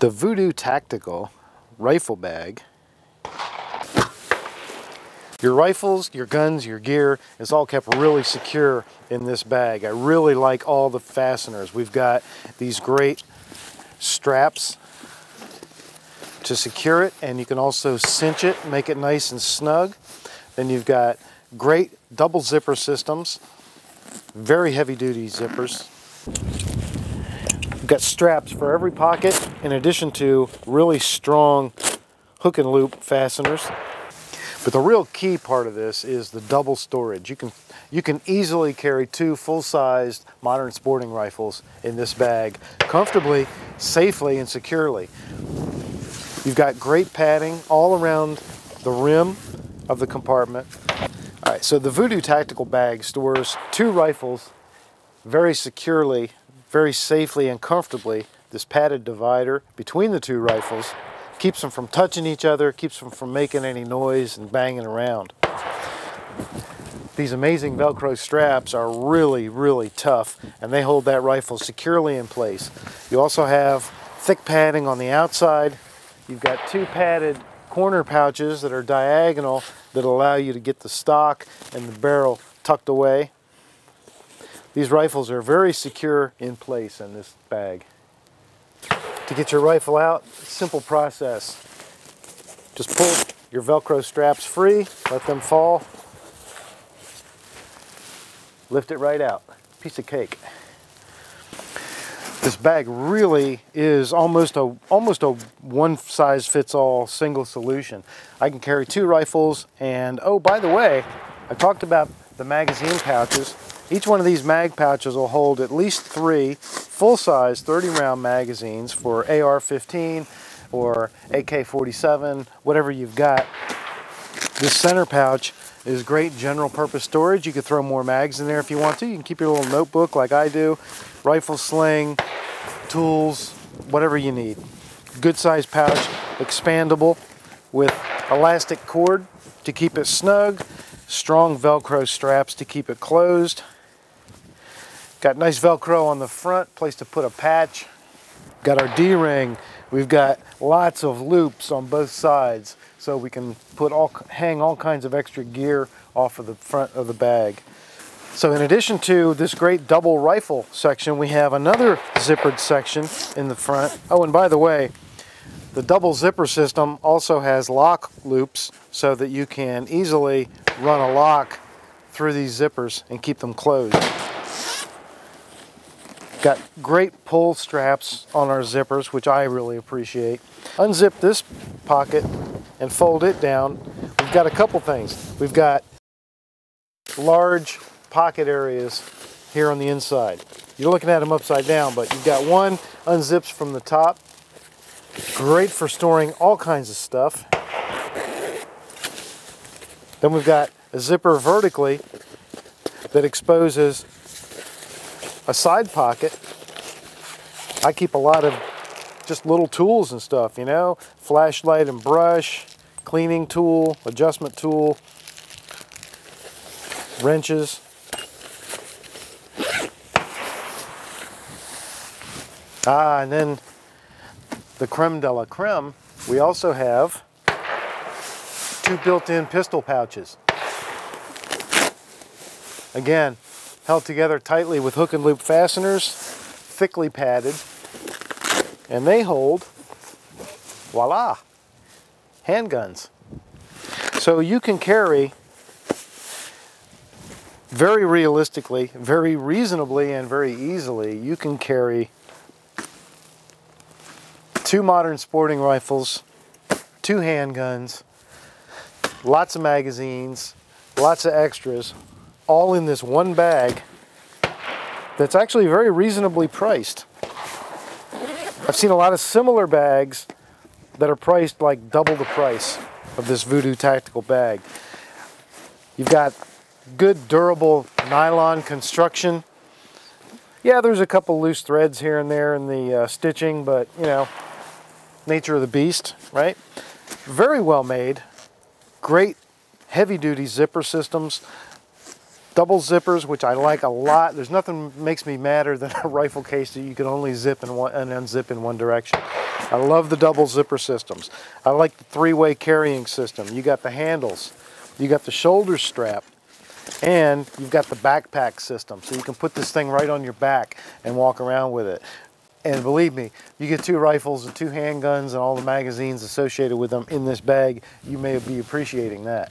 The Voodoo Tactical rifle bag. Your rifles, your guns, your gear is all kept really secure in this bag. I really like all the fasteners. We've got these great straps to secure it, and you can also cinch it, make it nice and snug. Then you've got great double zipper systems, very heavy duty zippers. Got straps for every pocket, in addition to really strong hook and loop fasteners. But the real key part of this is the double storage. You can easily carry two full-sized modern sporting rifles in this bag comfortably, safely, and securely. You've got great padding all around the rim of the compartment. All right, so the Voodoo Tactical bag stores two rifles very securely, very safely and comfortably. This padded divider between the two rifles keeps them from touching each other, keeps them from making any noise and banging around. These amazing Velcro straps are really, really tough, and they hold that rifle securely in place. You also have thick padding on the outside. You've got two padded corner pouches that are diagonal that allow you to get the stock and the barrel tucked away. These rifles are very secure in place in this bag. To get your rifle out, simple process. Just pull your Velcro straps free, let them fall, lift it right out. Piece of cake. This bag really is almost a one-size-fits-all single solution. I can carry two rifles, and oh, by the way, I talked about the magazine pouches. Each one of these mag pouches will hold at least three full-size 30-round magazines for AR-15 or AK-47, whatever you've got. This center pouch is great general-purpose storage. You can throw more mags in there if you want to. You can keep your little notebook like I do, rifle sling, tools, whatever you need. Good-sized pouch, expandable with elastic cord to keep it snug, strong Velcro straps to keep it closed. Got nice Velcro on the front, place to put a patch. Got our D-ring. We've got lots of loops on both sides, so we can hang all kinds of extra gear off of the front of the bag. So in addition to this great double rifle section, we have another zippered section in the front. Oh, and by the way, the double zipper system also has lock loops so that you can easily run a lock through these zippers and keep them closed. Got great pull straps on our zippers, which I really appreciate. Unzip this pocket and fold it down. We've got a couple things. We've got large pocket areas here on the inside. You're looking at them upside down, but you've got one unzips from the top. Great for storing all kinds of stuff. Then we've got a zipper vertically that exposes a side pocket. I keep a lot of just little tools and stuff, you know, flashlight and brush, cleaning tool, adjustment tool, wrenches. And then the creme de la creme, we also have two built-in pistol pouches. Again, held together tightly with hook and loop fasteners, thickly padded, and they hold, voila, handguns. So you can carry very realistically, very reasonably, and very easily, you can carry two modern sporting rifles, two handguns, lots of magazines, lots of extras, all in this one bag that's actually very reasonably priced. I've seen a lot of similar bags that are priced like double the price of this Voodoo Tactical bag. You've got good durable nylon construction. Yeah, there's a couple loose threads here and there in the stitching, but you know, nature of the beast, right? Very well made, great heavy-duty zipper systems, double zippers, which I like a lot. There's nothing makes me madder than a rifle case that you can only zip and unzip in one direction. I love the double zipper systems. I like the three-way carrying system. You got the handles, you got the shoulder strap, and you've got the backpack system. So you can put this thing right on your back and walk around with it. And believe me, you get two rifles and two handguns and all the magazines associated with them in this bag, you may be appreciating that.